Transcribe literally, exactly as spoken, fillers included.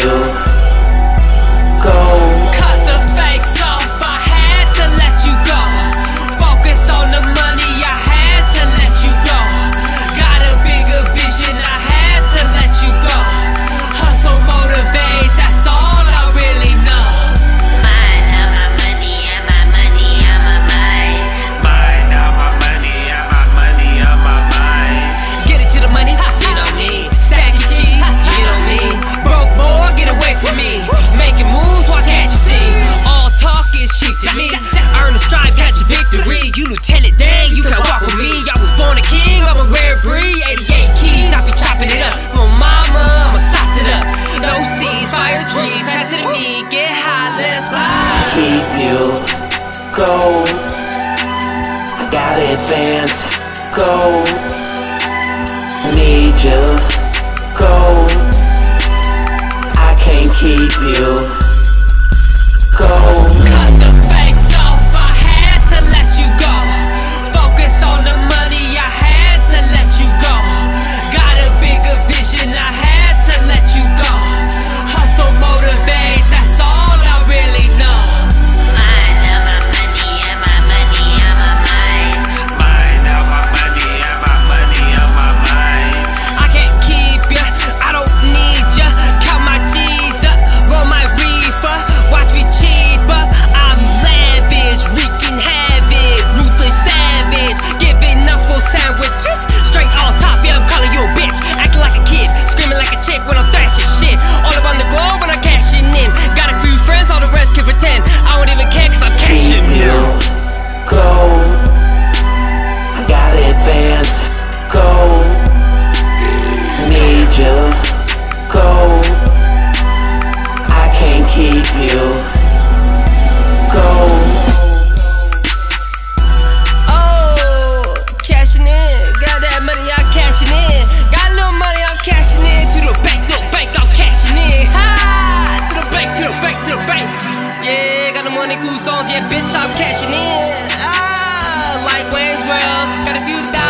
you go. Cut the fakes off, I had to let you go. Focus on the money, I had to let you go. Got a bigger vision, I had to let you go. Hustle, motivate, that's all I really know. Mine, all my money, all my money, all my mind. Mine, all my money, all my money, all my mind. Get it to the money, ha, you know me. Stack your cheese, ha, you know me. Broke more, get away from me. Making moves, why can't you see? All talk is cheap to me. Earn a stripe, catch a victory. You lieutenant, dang, you can walk with me. I was born a king, I'm a rare breed. eighty-eight keys, I be chopping it up. My mama, I'ma sauce it up. No seeds, fire trees, pass it to me. Get high, let's fly. Keep you go. I gotta advance, go. Need you, go. I can't keep you, go. Cut the fakes off, I had to let you go. Focus on the money, I had to let you go. Got a bigger vision, I had to let you go. Hustle, motivate, that's all I really know. Mine, all my money, all my money, all my mind. Mine, all my money, all my money, all my mind. I can't keep ya, I don't need ya. Count my G's up, roll my reefer, watch me cheap up. I'm lavish, wreaking havoc, ruthless savage, giving knuckle sandwiches. Straight off top, yeah, I'm calling you a bitch. Acting like a kid, screaming like a chick when I'm thrashing shit. All up on the globe when I'm cashing in. Got a few friends, all the rest can pretend. I don't even care cause I'm cashing You in. go. I gotta advance, go. Need you, go. I can't keep you, go. Oh, cashing in. Got that money, I'm cashing in. Got a little money, I'm cashing in. To the bank, to the bank, I'm cashing in. Ha! To the bank, to the bank, to the bank. Yeah, got the money, cool songs, yeah, bitch, I'm cashing in. Ah, like Wayne's World, got a few thousand.